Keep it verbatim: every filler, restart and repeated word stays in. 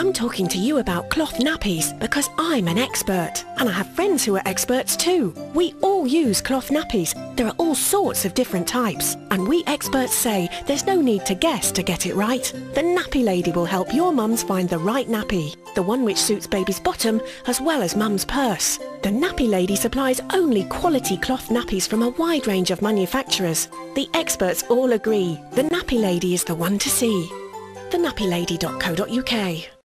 I'm talking to you about cloth nappies because I'm an expert and I have friends who are experts too. We all use cloth nappies. There are all sorts of different types and we experts say there's no need to guess to get it right. The Nappy Lady will help your mums find the right nappy, the one which suits baby's bottom as well as mum's purse. The Nappy Lady supplies only quality cloth nappies from a wide range of manufacturers. The experts all agree, the Nappy Lady is the one to see. the nappy lady dot co dot U K